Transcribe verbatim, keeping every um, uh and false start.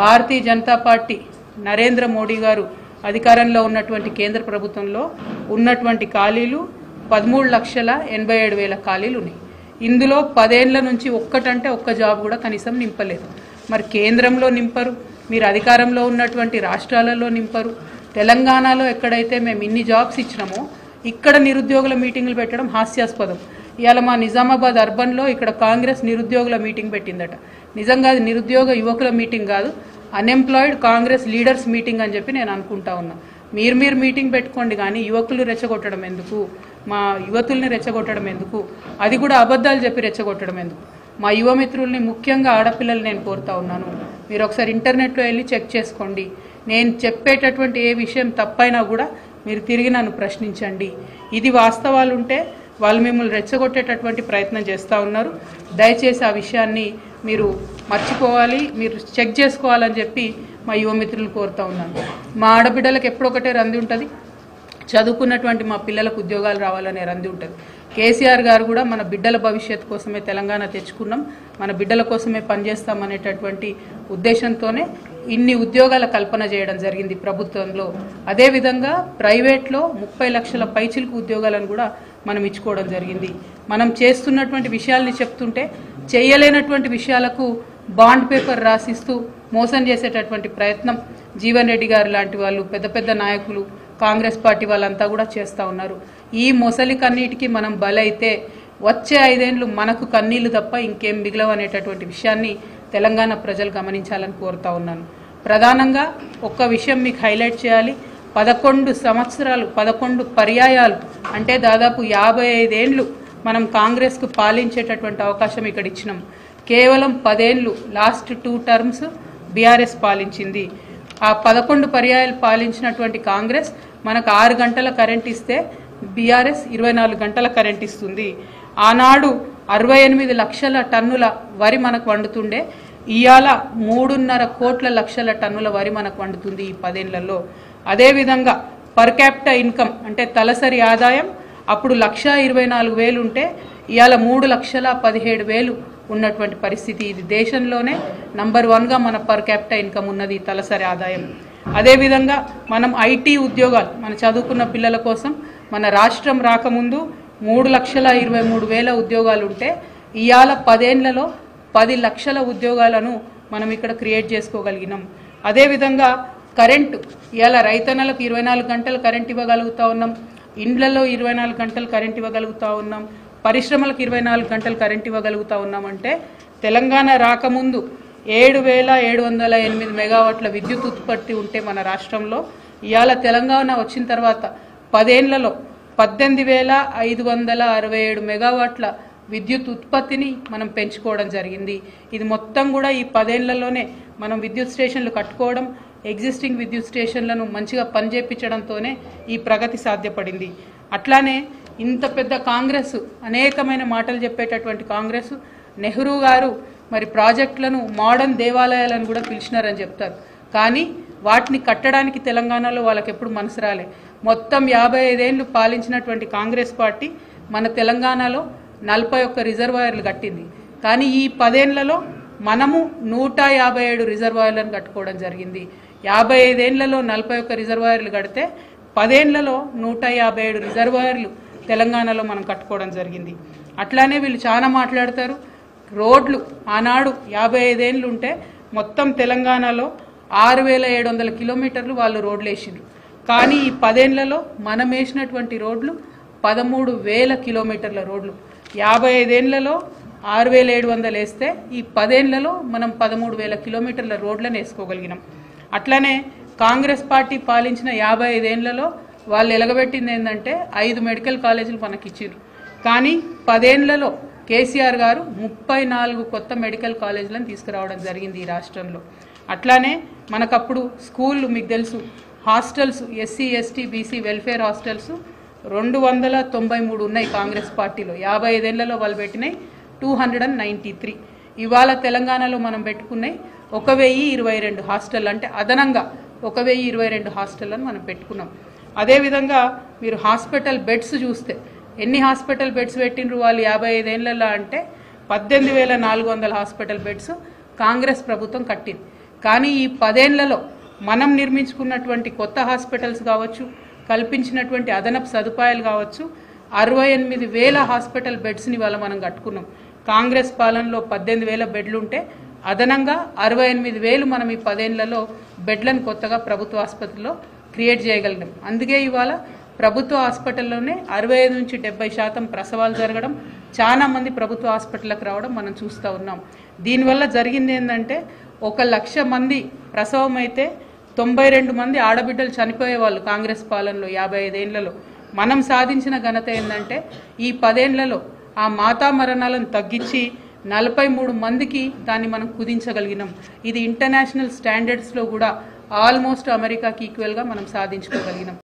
Bharatiya Janata party Narendra मोडी गारू अधिकारंलो उन्नटुवंटि केंद्र प्रभुत्वंलो उन्नटुवंटि खालीलू पदमूडु लक्षल एनभै ఏడు వేల खालीलू इंदुलो పదేళ్ల నుంచి ఒక్కటంటే ఒక్క జాబ్ కూడా కనీసం నింపలేదు। మరి కేంద్రంలో నింపరు, మీరు అధికారంలో ఉన్నటువంటి రాష్ట్రాలలో నింపరు। తెలంగాణలో ఎక్కడైతే మేము ఇన్ని జాబ్స్ ఇచ్చినామో ఇక్కడ నిరుద్యోగుల మీటింగులు పెట్టడం హాస్యాస్పదం। ఇయాల మా నిజామాబాద్ అర్బన్లో ఇక్కడ కాంగ్రెస్ నిరుద్యోగుల మీటింగ్ పెట్టిందట। నిజంగా అది నిరుద్యోగ యువకుల మీటింగ్ కాదు, అన్ఎంప్లాయిడ్ కాంగ్రెస్ లీడర్స్ మీటింగ్ అని చెప్పి నేను అనుకుంటా ఉన్నా। మీరు మీరు మీటింగ్ పెట్టుకోండి కానీ యువకులు రెచ్చగొట్టడం ఎందుకు, మా యువతుల్ని రెచ్చగొట్టడం ఎందుకు, అది కూడా అబద్ధాలు చెప్పి రెచ్చగొట్టడం ఎందుకు। మా యువ మిత్రుల్ని ముఖ్యంగా ఆడపిల్లలు నేను కోరుతా ఉన్నాను, మీరు ఒకసారి ఇంటర్నెట్లో వెళ్ళి చెక్ చేసుకోండి। నేను చెప్పేటటువంటి ఏ విషయం తప్పైనా కూడా మీరు తిరిగి నన్ను ప్రశ్నించండి। ఇది వాస్తవాలు ఉంటే వాళ్ళు మిమ్మల్ని రెచ్చగొట్టేటటువంటి ప్రయత్నం చేస్తూ ఉన్నారు। దయచేసి ఆ విషయాన్ని మీరు మర్చిపోవాలి, మీరు చెక్ చేసుకోవాలని చెప్పి మా యువ మిత్రులు కోరుతా ఉన్నాను। మా ఆడబిడ్డలకు ఎప్పుడొకటే రంది ఉంటుంది, చదువుకున్నటువంటి మా పిల్లలకు ఉద్యోగాలు రావాలనే రంది ఉంటుంది। కేసీఆర్ గారు కూడా మన బిడ్డల భవిష్యత్తు కోసమే తెలంగాణ తెచ్చుకున్నాం, మన బిడ్డల కోసమే పనిచేస్తామనేటటువంటి ఉద్దేశంతోనే ఇన్ని ఉద్యోగాల కల్పన చేయడం జరిగింది ప్రభుత్వంలో। అదేవిధంగా ప్రైవేట్లో ముప్పై లక్షల పైచిలకు ఉద్యోగాలను కూడా మనం ఇచ్చుకోవడం జరిగింది। మనం చేస్తున్నటువంటి విషయాల్ని చెప్తుంటే చేయలేనటువంటి విషయాలకు బాండ్ పేపర్ రాసిస్తూ మోసం చేసేటటువంటి ప్రయత్నం జీవన్ రెడ్డి గారు లాంటి వాళ్ళు, పెద్ద పెద్ద నాయకులు, కాంగ్రెస్ పార్టీ వాళ్ళంతా కూడా చేస్తూ ఉన్నారు। ఈ మొసలికన్నిటికీ మనం బలైతే వచ్చే ఐదేండ్లు మనకు కన్నీళ్లు తప్ప ఇంకేం మిగిలవనేటటువంటి విషయాన్ని తెలంగాణ ప్రజలు గమనించాలని కోరుతా ఉన్నాను। ప్రధానంగా ఒక్క విషయం మీకు హైలైట్ చేయాలి, పదకొండు సంవత్సరాలు పదకొండు పర్యాయాలు అంటే దాదాపు యాభై ఐదేండ్లు మనం కాంగ్రెస్కు పాలించేటటువంటి అవకాశం ఇక్కడ ఇచ్చినాం। కేవలం పదేండ్లు లాస్ట్ టూ టర్మ్స్ బీఆర్ఎస్ పాలించింది। ఆ పదకొండు పర్యాయాలు పాలించినటువంటి కాంగ్రెస్ మనకు ఆరు గంటల కరెంట్ ఇస్తే బీఆర్ఎస్ ఇరవై నాలుగు గంటల కరెంట్ ఇస్తుంది। ఆనాడు అరవై ఎనిమిది లక్షల టన్నుల వరి మనకు వండుతుండే, ఇవాళ మూడున్నర కోట్ల లక్షల టన్నుల వరి మనకు వండుతుంది ఈ పదేళ్లలో। అదేవిధంగా పర్ క్యాపిటా ఇన్కమ్ అంటే తలసరి ఆదాయం అప్పుడు లక్ష ఇరవై నాలుగు వేలు ఉంటే ఇవాళ మూడు లక్షల పదిహేడు వేలు ఉన్నటువంటి పరిస్థితి। ఇది దేశంలోనే నంబర్ వన్గా మన పర్ క్యాపిటా ఇన్కమ్ ఉన్నది తలసరి ఆదాయం। అదేవిధంగా మనం ఐటీ ఉద్యోగాలు మన చదువుకున్న పిల్లల కోసం మన రాష్ట్రం రాకముందు మూడు లక్షల ఇరవై మూడు వేల ఉద్యోగాలు ఉంటే ఇవాళ పదేళ్లలో పది లక్షల ఉద్యోగాలను మనం ఇక్కడ క్రియేట్ చేసుకోగలిగినాం। అదేవిధంగా కరెంటు ఇవాళ రైతన్నలకు ఇరవై నాలుగు గంటలు కరెంట్ ఇవ్వగలుగుతూ ఉన్నాం, ఇండ్లలో ఇరవై నాలుగు గంటలు కరెంట్ ఇవ్వగలుగుతూ ఉన్నాం, పరిశ్రమలకు ఇరవై నాలుగు గంటలు కరెంట్ ఇవ్వగలుగుతూ ఉన్నామంటే తెలంగాణ రాకముందు ఏడు వేల ఏడు వందల ఎనిమిది మెగావాట్ల విద్యుత్ ఉత్పత్తి ఉంటే మన రాష్ట్రంలో ఇవాళ తెలంగాణ వచ్చిన తర్వాత పదేళ్లలో పద్దెనిమిది వేల ఐదు వందల అరవై ఏడు మెగావాట్ల విద్యుత్ ఉత్పత్తిని మనం పెంచుకోవడం జరిగింది। ఇది మొత్తం కూడా ఈ పదేళ్లలోనే మనం విద్యుత్ స్టేషన్లు కట్టుకోవడం, ఎగ్జిస్టింగ్ విద్యుత్ స్టేషన్లను మంచిగా పనిచేయించడంతోనే ఈ ప్రగతి సాధ్యపడింది। అట్లానే ఇంత పెద్ద కాంగ్రెస్, అనేకమైన మాటలు చెప్పేటటువంటి కాంగ్రెస్, నెహ్రూ గారు మరి ప్రాజెక్టులను మోడర్న్ దేవాలయాలను కూడా పిలిచినారని చెప్తారు కానీ వాటిని కట్టడానికి తెలంగాణలో వాళ్ళకి ఎప్పుడు మనసు రాలే। మొత్తం యాభై ఐదేళ్లు పాలించినటువంటి కాంగ్రెస్ పార్టీ మన తెలంగాణలో నలభై ఒక్క రిజర్వాయర్లు కట్టింది కానీ ఈ పదేళ్లలో మనము నూట యాభై ఏడు రిజర్వాయర్లను కట్టుకోవడం జరిగింది। యాభై ఐదేళ్లలో నలభై ఒక్క రిజర్వాయర్లు కడితే పదేళ్లలో నూట యాభై ఏడు రిజర్వాయర్లు తెలంగాణలో మనం కట్టుకోవడం జరిగింది। అట్లానే వీళ్ళు చాలా మాట్లాడతారు రోడ్లు, ఆనాడు యాభై ఐదేళ్ళు ఉంటే మొత్తం తెలంగాణలో ఆరు వేల ఏడు వందల కిలోమీటర్లు వాళ్ళు రోడ్లు వేసిండ్రు కానీ ఈ పదేళ్లలో మనం వేసినటువంటి రోడ్లు పదమూడు వేల కిలోమీటర్ల రోడ్లు। యాభై ఐదేళ్లలో ఆరు వేల ఏడు వందలు వేస్తే ఈ పదేళ్లలో మనం పదమూడు వేల కిలోమీటర్ల రోడ్లను వేసుకోగలిగినాం। అట్లనే కాంగ్రెస్ పార్టీ పాలించిన యాభై ఐదేళ్లలో వాళ్ళు ఎలగబెట్టింది ఏంటంటే ఐదు మెడికల్ కాలేజీలు మనకి ఇచ్చారు కానీ పదేళ్లలో కేసీఆర్ గారు ముప్పై నాలుగు కొత్త మెడికల్ కాలేజీలను తీసుకురావడం జరిగింది ఈ రాష్ట్రంలో। అట్లానే మనకప్పుడు స్కూళ్ళు మీకు తెలుసు, hostels, SC ST BC welfare hostels రెండు వందల తొంభై మూడు ఉన్నాయి కాంగ్రెస్ పార్టీలో, యాభై ఐదేళ్లలో వాళ్ళు పెట్టినాయి two hundred and ninety three ఇవాళ తెలంగాణలో మనం పెట్టుకున్నాయి ఒక వెయ్యి ఇరవై రెండు హాస్టల్ అంటే అదనంగా ఒక వెయ్యి ఇరవై రెండు హాస్టళ్ళను మనం పెట్టుకున్నాం। అదేవిధంగా మీరు హాస్పిటల్ బెడ్స్ చూస్తే ఎన్ని హాస్పిటల్ బెడ్స్ పెట్టినరు వాళ్ళు యాభై ఐదేళ్లలో అంటే పద్దెనిమిది వేల నాలుగు వందల హాస్పిటల్ బెడ్స్ కాంగ్రెస్ ప్రభుత్వం కట్టింది। కానీ ఈ పదేళ్లలో మనం నిర్మించుకున్నటువంటి కొత్త హాస్పిటల్స్ కావచ్చు, కల్పించినటువంటి అదనపు సదుపాయాలు కావచ్చు, అరవై ఎనిమిది వేల హాస్పిటల్ బెడ్స్ ని వాళ్ళ మనం కట్టుకున్నాం। కాంగ్రెస్ పాలనలో పద్దెనిమిది వేల బెడ్లు ఉంటే అదనంగా అరవై ఎనిమిది వేలు మనం ఈ పదేళ్లలో బెడ్లను కొత్తగా ప్రభుత్వ ఆసుపత్రిలో క్రియేట్ చేయగలిగాం। అందుకే ఇవాళ ప్రభుత్వ హాస్పిటల్లోనే అరవై ఐదు నుంచి డెబ్బై శాతం ప్రసవాలు జరగడం, చాలా మంది ప్రభుత్వ హాస్పిటల్‌కి రావడం మనం చూస్తూ ఉన్నాం। దీనివల్ల జరిగింది ఏందంటే ఒక లక్ష మంది ప్రసవం అయితే తొంభై రెండు మంది ఆడబిడ్డలు చనిపోయేవాళ్ళు కాంగ్రెస్ పాలనలో యాభై ఐదు ఏళ్లలో। మనం సాధించిన ఘనత ఏందంటే ఈ పదేళ్లలో ఆ మాతా మరణాలను తగ్గించి నలభై మూడు మందికి దాన్ని మనం కుదించగలిగినాం। ఇది ఇంటర్నేషనల్ స్టాండర్డ్స్లో కూడా ఆల్మోస్ట్ అమెరికాకి ఈక్వల్గా మనం సాధించుకోగలిగినాం।